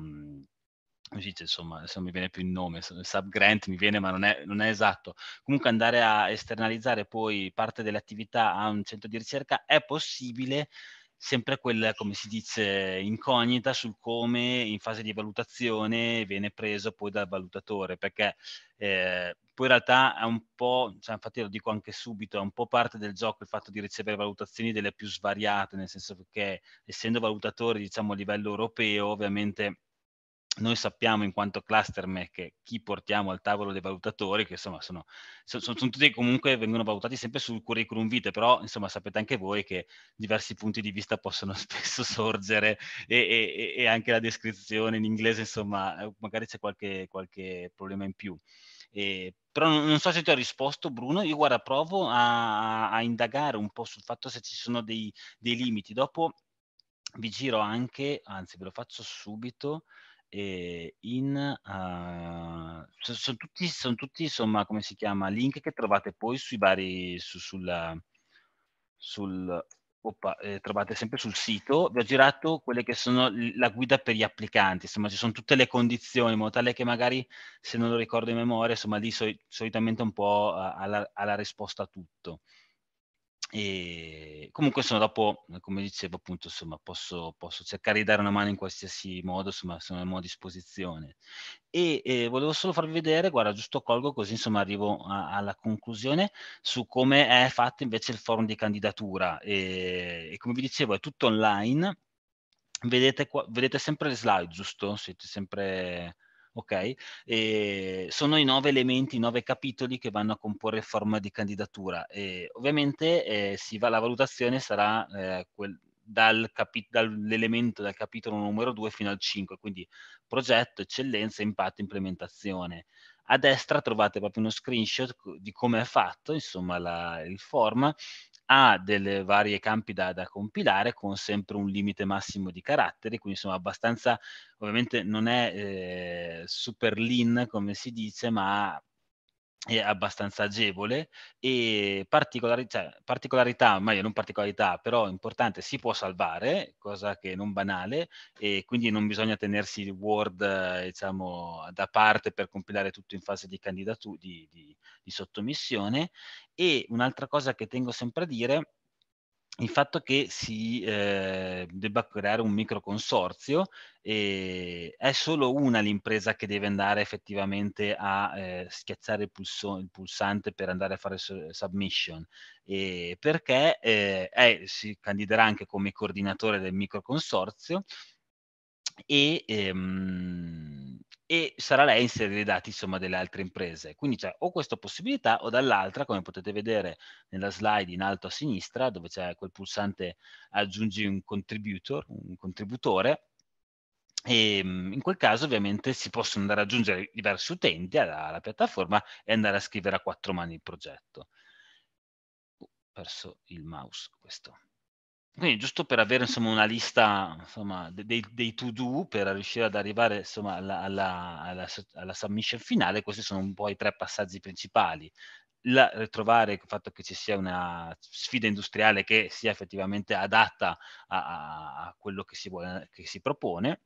insomma, adesso mi viene più il nome, subgrant mi viene, ma non è, non è esatto, comunque andare a esternalizzare poi parte delle attività a un centro di ricerca è possibile, sempre quella, come si dice, incognita sul come in fase di valutazione viene preso poi dal valutatore, perché eh, poi in realtà è un po', cioè, infatti lo dico anche subito, è un po' parte del gioco il fatto di ricevere valutazioni delle più svariate, nel senso che essendo valutatori, diciamo, a livello europeo, ovviamente noi sappiamo in quanto Cluster Mech chi portiamo al tavolo dei valutatori, che insomma sono, sono, sono tutti che comunque vengono valutati sempre sul curriculum vitae, però insomma sapete anche voi che diversi punti di vista possono spesso sorgere, e, e, e anche la descrizione in inglese, insomma, magari c'è qualche, qualche problema in più. Eh, però non, non so se ti ho risposto, Bruno. Io guarda, provo a, a indagare un po' sul fatto se ci sono dei, dei limiti. Dopo vi giro anche, anzi ve lo faccio subito, E in uh, sono tutti sono tutti insomma, come si chiama, link che trovate poi sui vari su, sul sul oppa, eh, trovate sempre sul sito. Vi ho girato quelle che sono la guida per gli applicanti, insomma ci sono tutte le condizioni, in modo tale che magari, se non lo ricordo in memoria, insomma lì soli, solitamente un po' alla, alla risposta a tutto. E comunque sono, dopo, come dicevo appunto, insomma posso, posso cercare di dare una mano in qualsiasi modo, insomma sono a mia disposizione, e eh, volevo solo farvi vedere, guarda, giusto colgo così insomma arrivo a, alla conclusione su come è fatto invece il forum di candidatura, e, e come vi dicevo è tutto online, vedete, qua, vedete sempre le slide, giusto? Siete sempre... Ok, e sono i nove elementi, i nove capitoli che vanno a comporre il forum di candidatura, e ovviamente eh, si va, la valutazione sarà eh, quel, dal dall'elemento dal capitolo numero due fino al cinque, quindi progetto, eccellenza, impatto, implementazione. A destra trovate proprio uno screenshot di come è fatto, insomma, la, il form ha delle varie campi da, da compilare, con sempre un limite massimo di caratteri, quindi insomma abbastanza, ovviamente non è eh, super lean come si dice, ma è abbastanza agevole, e particolari, cioè, particolarità, meglio non particolarità, però importante, si può salvare, cosa che non banale, e quindi non bisogna tenersi il Word, diciamo, da parte per compilare tutto in fase di candidatura, di, di, di sottomissione. E un'altra cosa che tengo sempre a dire, il fatto che si eh, debba creare un microconsorzio, e è solo una l'impresa che deve andare effettivamente a eh, schiacciare il, pulso il pulsante per andare a fare su submission, e perché eh, è, si candiderà anche come coordinatore del microconsorzio, e ehm, e sarà lei a inserire i dati, insomma, delle altre imprese. Quindi c'è o questa possibilità o dall'altra, come potete vedere nella slide in alto a sinistra, dove c'è quel pulsante aggiungi un contributor, un contributore, e in quel caso ovviamente si possono andare ad aggiungere diversi utenti alla, alla piattaforma e andare a scrivere a quattro mani il progetto. Ho perso il mouse, questo. Quindi giusto per avere, insomma, una lista, insomma, dei, dei to-do per riuscire ad arrivare, insomma, alla, alla, alla, alla submission finale, questi sono un po' i tre passaggi principali. La, ritrovare il fatto che ci sia una sfida industriale che sia effettivamente adatta a, a quello che si, vuole, che si propone,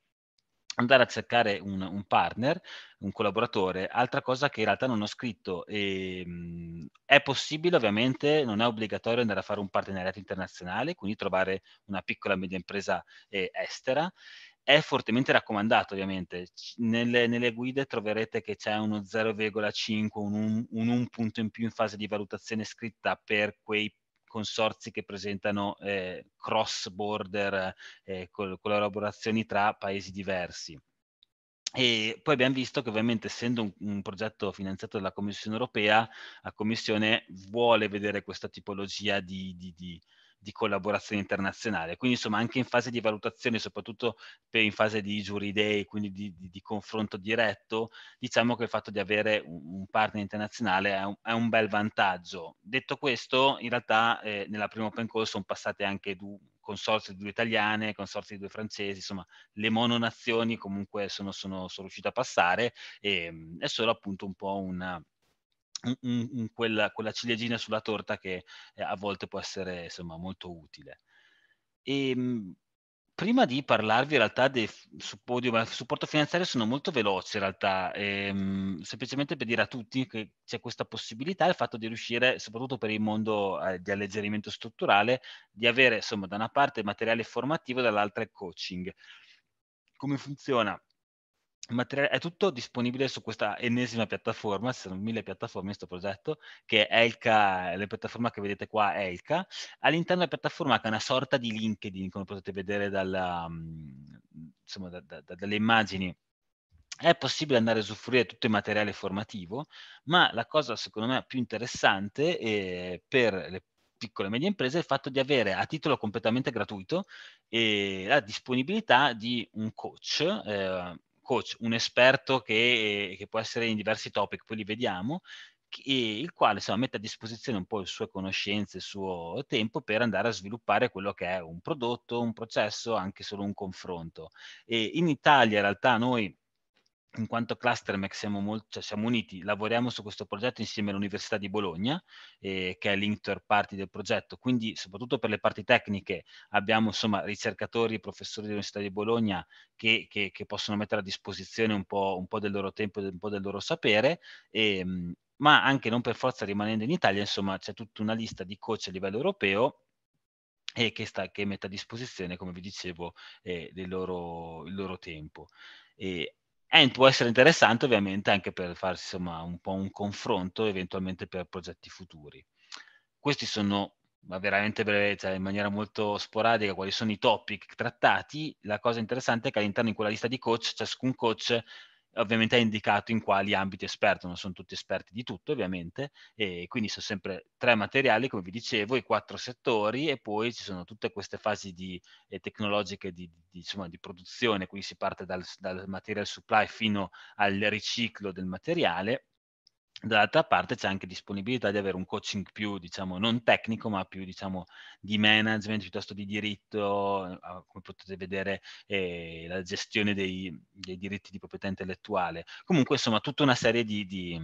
andare a cercare un, un partner, un collaboratore. Altra cosa che in realtà non ho scritto, e, mh, è possibile ovviamente, non è obbligatorio andare a fare un partenariato internazionale, quindi trovare una piccola e media impresa eh, estera. È fortemente raccomandato ovviamente, nelle, nelle guide troverete che c'è uno zero virgola cinque, un, un, un punto in più in fase di valutazione scritta per quei consorzi che presentano eh, cross-border eh, collaborazioni tra paesi diversi. E poi abbiamo visto che ovviamente, essendo un, un progetto finanziato dalla Commissione Europea, la Commissione vuole vedere questa tipologia di, di, di, di collaborazione internazionale. Quindi, insomma, anche in fase di valutazione, soprattutto per in fase di jury day, quindi di, di, di confronto diretto, diciamo che il fatto di avere un, un partner internazionale è un, è un bel vantaggio. Detto questo, in realtà eh, nella prima open call sono passate anche due consorzi di due italiane, consorzi di due francesi, insomma le mononazioni comunque sono, sono, sono riuscite a passare, e è solo appunto un po' una, un, un, quella, quella ciliegina sulla torta che eh, a volte può essere, insomma, molto utile. E, prima di parlarvi in realtà del supporto finanziario, sono molto veloce in realtà, ehm, semplicemente per dire a tutti che c'è questa possibilità, il fatto di riuscire, soprattutto per il mondo eh, di alleggerimento strutturale, di avere, insomma, da una parte materiale formativo e dall'altra il coaching. Come funziona? Il materiale è tutto disponibile su questa ennesima piattaforma, sono mille piattaforme in questo progetto, che è Elka, la piattaforma che vedete qua è Elka. All'interno della piattaforma che è una sorta di LinkedIn, come potete vedere dalla, insomma, da, da, da, dalle immagini, è possibile andare a usufruire tutto il materiale formativo, ma la cosa secondo me più interessante eh, per le piccole e medie imprese è il fatto di avere a titolo completamente gratuito eh, la disponibilità di un coach, eh, coach, un esperto che, che può essere in diversi topic, poi li vediamo, e il quale, insomma, mette a disposizione un po' le sue conoscenze, il suo tempo per andare a sviluppare quello che è un prodotto, un processo, anche solo un confronto. E in Italia in realtà noi, in quanto Cluster MECH, siamo, molto, cioè siamo uniti, lavoriamo su questo progetto insieme all'Università di Bologna, eh, che è l'inter party del progetto, quindi soprattutto per le parti tecniche abbiamo, insomma, ricercatori, professori dell'Università di Bologna che, che, che possono mettere a disposizione un po', un po' del loro tempo, un po' del loro sapere, e, ma anche non per forza rimanendo in Italia, insomma c'è tutta una lista di coach a livello europeo e che, sta, che mette a disposizione, come vi dicevo, eh, del loro, il loro tempo. E, Eh, può essere interessante ovviamente anche per farsi, insomma, un po' un confronto eventualmente per progetti futuri. Questi sono, ma veramente breve, cioè in maniera molto sporadica, quali sono i topic trattati. La cosa interessante è che all'interno di quella lista di coach, ciascun coach ovviamente è indicato in quali ambiti esperto, non sono tutti esperti di tutto ovviamente, e quindi sono sempre tre materiali, come vi dicevo, i quattro settori, e poi ci sono tutte queste fasi di, eh, tecnologiche di, di, insomma, di produzione, quindi si parte dal, dal material supply fino al riciclo del materiale. Dall'altra parte c'è anche disponibilità di avere un coaching più, diciamo, non tecnico, ma più, diciamo, di management, piuttosto di diritto, come potete vedere, eh, la gestione dei, dei diritti di proprietà intellettuale. Comunque, insomma, tutta una serie di, di,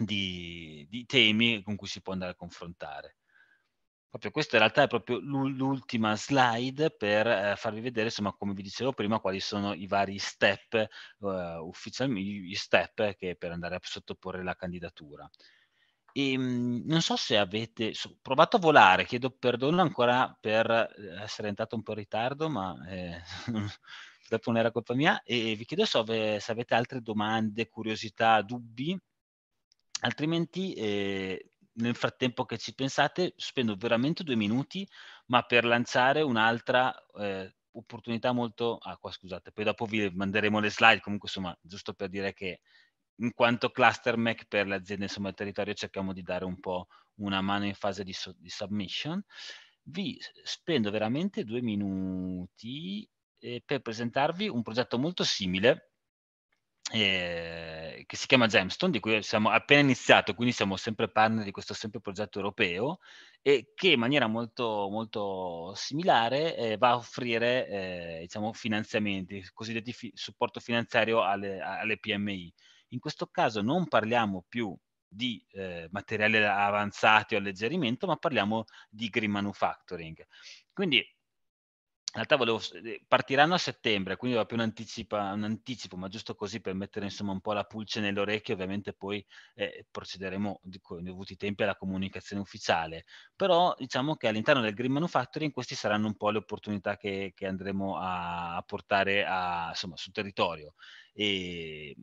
di, di temi con cui si può andare a confrontare. Proprio questa in realtà è proprio l'ultima slide per eh, farvi vedere, insomma, come vi dicevo prima, quali sono i vari step, eh, ufficialmente, gli step che per andare a sottoporre la candidatura. E, mh, non so se avete provato a volare, chiedo perdono ancora per essere entrato un po' in ritardo, ma eh, dopo non era colpa mia, e vi chiedo se, ave, se avete altre domande, curiosità, dubbi, altrimenti... Eh, nel frattempo che ci pensate, spendo veramente due minuti, ma per lanciare un'altra eh, opportunità molto... Ah, qua scusate, poi dopo vi manderemo le slide, comunque insomma, giusto per dire che in quanto cluster mech per le aziende, insomma, del territorio, cerchiamo di dare un po' una mano in fase di, so di submission. Vi spendo veramente due minuti eh, per presentarvi un progetto molto simile eh, che si chiama Gemstone, di cui siamo appena iniziato, quindi siamo sempre partner di questo sempre progetto europeo, e che in maniera molto, molto similare eh, va a offrire eh, diciamo, finanziamenti, cosiddetti fi supporto finanziario alle, alle P M I. In questo caso non parliamo più di eh, materiali avanzati o alleggerimento, ma parliamo di green manufacturing. Quindi in realtà volevo, partiranno a settembre, quindi va più un anticipo, un anticipo, ma giusto così per mettere insomma un po' la pulce nelle orecchie. Ovviamente poi eh, procederemo con i dovuti tempi alla comunicazione ufficiale, però diciamo che all'interno del green manufacturing queste saranno un po' le opportunità che, che andremo a, a portare a, insomma, sul territorio. E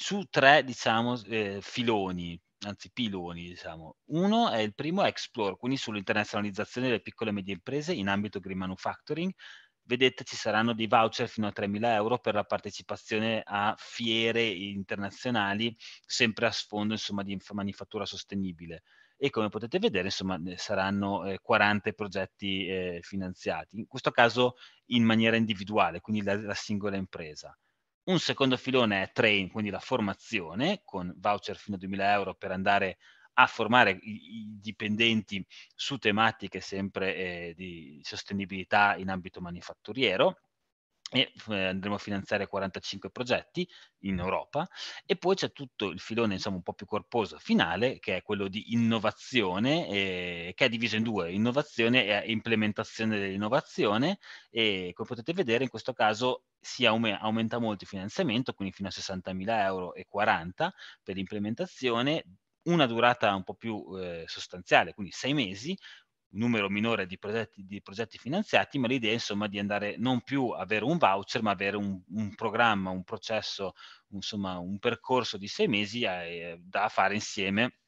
su tre, diciamo, eh, filoni, anzi piloni, diciamo. Uno è il primo, è Explore, quindi sull'internazionalizzazione delle piccole e medie imprese in ambito green manufacturing. Vedete, ci saranno dei voucher fino a tremila euro per la partecipazione a fiere internazionali, sempre a sfondo, insomma, di manifattura sostenibile. E come potete vedere, insomma, saranno eh, quaranta progetti eh, finanziati, in questo caso in maniera individuale, quindi la, la singola impresa. Un secondo filone è train, quindi la formazione, con voucher fino a duemila euro per andare a formare i, i dipendenti su tematiche sempre eh, di sostenibilità in ambito manifatturiero, e eh, andremo a finanziare quarantacinque progetti in Europa. E poi c'è tutto il filone, diciamo, un po' più corposo finale, che è quello di innovazione, eh, che è diviso in due, innovazione e implementazione dell'innovazione, e come potete vedere in questo caso si aumenta molto il finanziamento, quindi fino a sessantamila euro e quaranta per l'implementazione, una durata un po' più eh, sostanziale, quindi sei mesi, numero minore di progetti, di progetti finanziati, ma l'idea insomma di andare non più avere un voucher, ma avere un, un programma, un processo, insomma un percorso di sei mesi a, eh, da fare insieme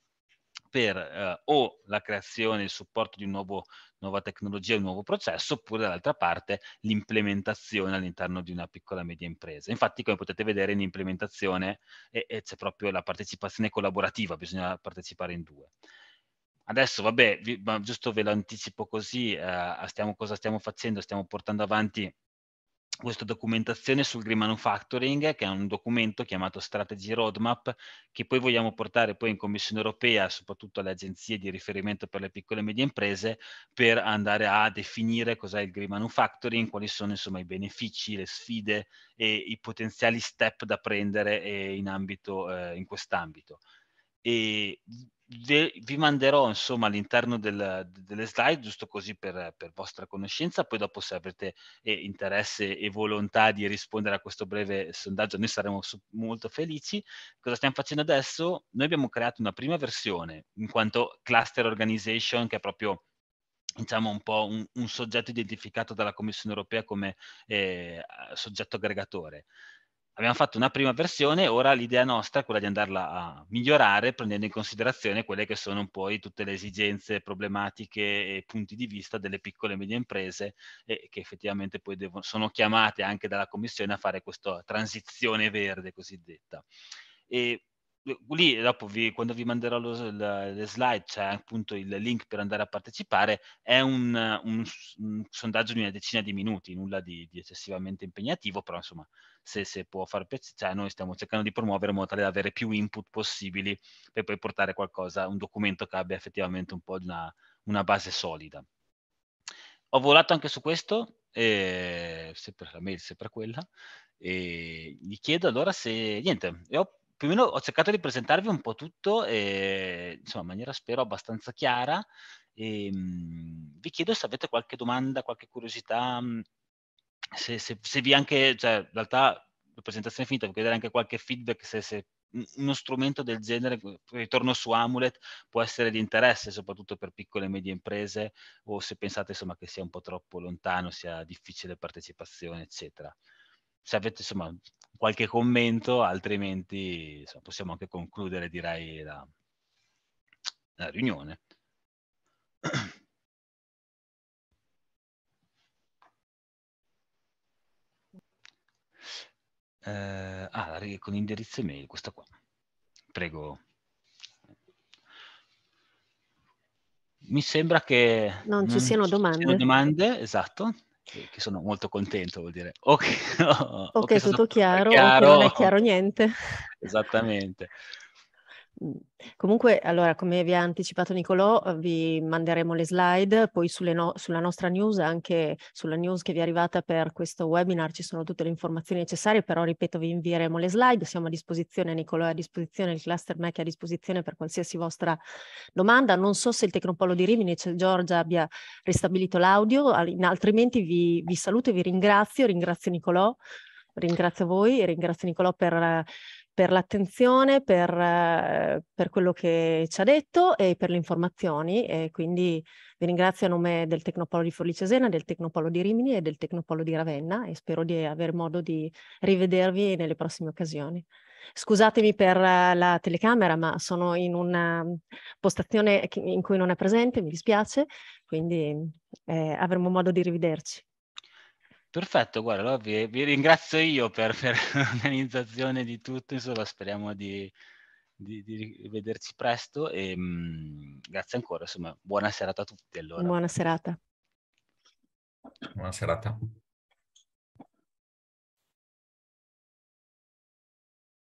per eh, o la creazione, il supporto di un nuovo nuova tecnologia, un nuovo processo, oppure dall'altra parte l'implementazione all'interno di una piccola e media impresa. Infatti, come potete vedere, in implementazione c'è proprio la partecipazione collaborativa, bisogna partecipare in due. Adesso, vabbè, vi, ma giusto ve lo anticipo così, eh, stiamo, cosa stiamo facendo? Stiamo portando avanti questa documentazione sul green manufacturing, che è un documento chiamato Strategy Roadmap, che poi vogliamo portare poi in Commissione Europea, soprattutto alle agenzie di riferimento per le piccole e medie imprese, per andare a definire cos'è il green manufacturing, quali sono insomma i benefici, le sfide e i potenziali step da prendere eh, in ambito, eh, in quest'ambito. E vi manderò insomma all'interno del, delle slide, giusto così per, per vostra conoscenza. Poi dopo, se avrete eh, interesse e volontà di rispondere a questo breve sondaggio, noi saremo su, molto felici. Cosa stiamo facendo adesso? Noi abbiamo creato una prima versione, in quanto cluster organization, che è proprio, diciamo, un po' un, un soggetto identificato dalla Commissione Europea come eh, soggetto aggregatore. Abbiamo fatto una prima versione, ora l'idea nostra è quella di andarla a migliorare, prendendo in considerazione quelle che sono poi tutte le esigenze, problematiche e punti di vista delle piccole e medie imprese, e che effettivamente poi devono, sono chiamate anche dalla Commissione a fare questa transizione verde cosiddetta. E lì dopo vi, quando vi manderò lo, la, le slide c'è appunto il link per andare a partecipare. È un, un, un sondaggio di una decina di minuti, nulla di, di eccessivamente impegnativo, però insomma se, se può far piacere, cioè noi stiamo cercando di promuovere in modo tale da avere più input possibili per poi portare qualcosa, un documento che abbia effettivamente un po' di una, una base solida. Ho volato anche su questo, eh, sempre la mail, sempre quella, e vi chiedo allora se niente, e ho più o meno ho cercato di presentarvi un po' tutto, eh, insomma, in maniera spero abbastanza chiara. E, mh, vi chiedo se avete qualche domanda, qualche curiosità, mh, se, se, se vi anche, cioè, in realtà la presentazione è finita, vi chiedere anche qualche feedback, se, se uno strumento del genere, ritorno su Amulet, può essere di interesse, soprattutto per piccole e medie imprese, o se pensate, insomma, che sia un po' troppo lontano, sia difficile partecipazione, eccetera. Se avete, insomma, qualche commento, altrimenti insomma, possiamo anche concludere, direi, la, la riunione. eh, ah, con indirizzo email, questa qua. Prego. Mi sembra che non ci siano domande. Ci siano domande, esatto, che, che sono molto contento, vuol dire. O che, no, o che è tutto chiaro, chiaro, o che non è chiaro niente. Esattamente. Comunque, allora, come vi ha anticipato Nicolò, vi manderemo le slide, poi sulle no sulla nostra news, anche sulla news che vi è arrivata per questo webinar, ci sono tutte le informazioni necessarie, però ripeto, vi invieremo le slide, siamo a disposizione, Nicolò è a disposizione, il Cluster Mech è a disposizione per qualsiasi vostra domanda. Non so se il Tecnopolo di Rimini, cioè Giorgia, abbia ristabilito l'audio, altrimenti vi, vi saluto e vi ringrazio, ringrazio Nicolò, ringrazio voi e ringrazio Nicolò per... per l'attenzione, per, per quello che ci ha detto e per le informazioni, e quindi vi ringrazio a nome del Tecnopolo di Forlì-Cesena, del Tecnopolo di Rimini e del Tecnopolo di Ravenna, e spero di aver modo di rivedervi nelle prossime occasioni. Scusatemi per la telecamera, ma sono in una postazione in cui non è presente, mi dispiace, quindi eh, avremo modo di rivederci. Perfetto, guarda, allora vi, vi ringrazio io per, per l'organizzazione di tutto, insomma, speriamo di, di, di vederci presto e mh, grazie ancora, insomma, buona serata a tutti allora. Buona serata. Buona serata.